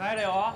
帰れよ。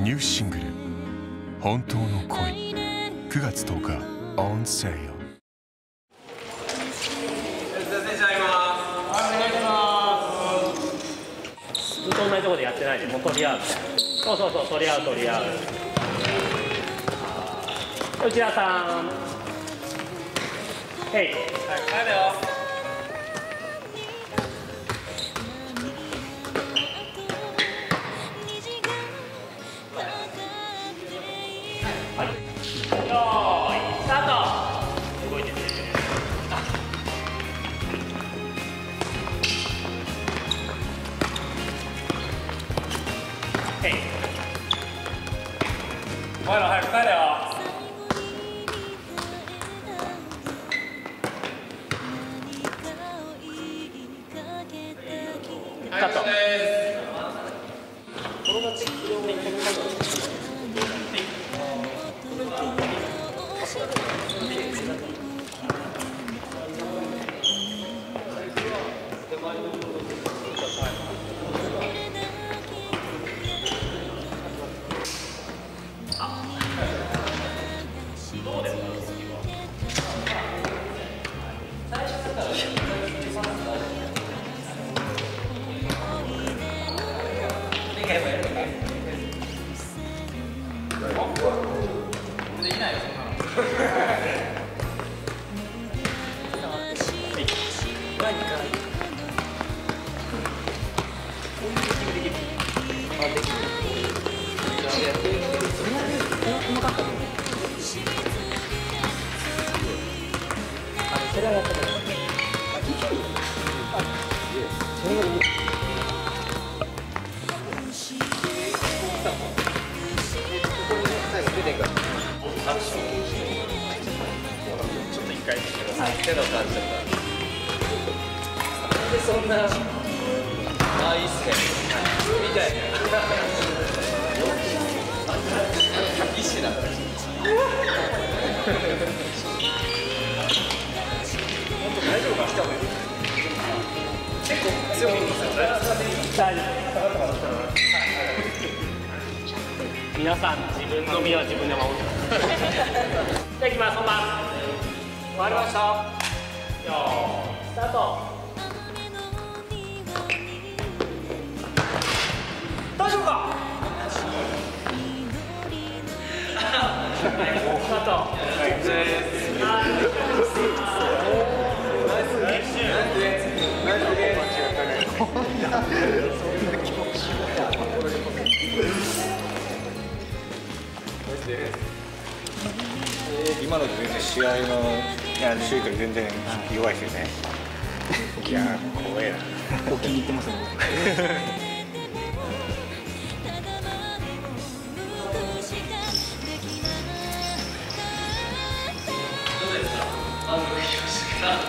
ニューシングル「本当の恋」9月10日オンセール。ずっと同じとこでやってないで、もう取り合う。そうそうそう、取り合う取り合う。内田さん。はい。帰るよ。皆さん自分の身は自分で守ってます。じゃあいきます。本番終わりました。よーい、スタート。大丈夫か。スタート。今の全然試合の周囲から全然弱いですよね。いやー、怖えな。お気に入ってますね。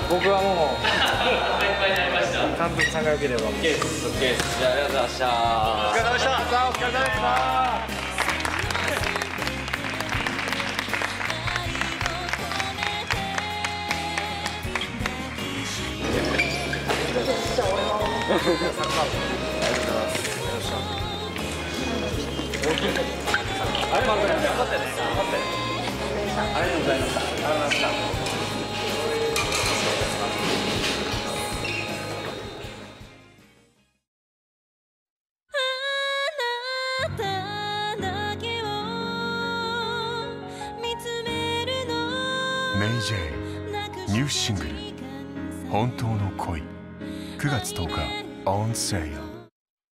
僕はもういっぱいになりました。監督さんが良ければもう OK です。 OK です。じゃあありがとうございました。お疲れ様でした。お疲れ様でした。ありがとうございます。メイジェイニューシングル「本当の恋」9月10日 on sale.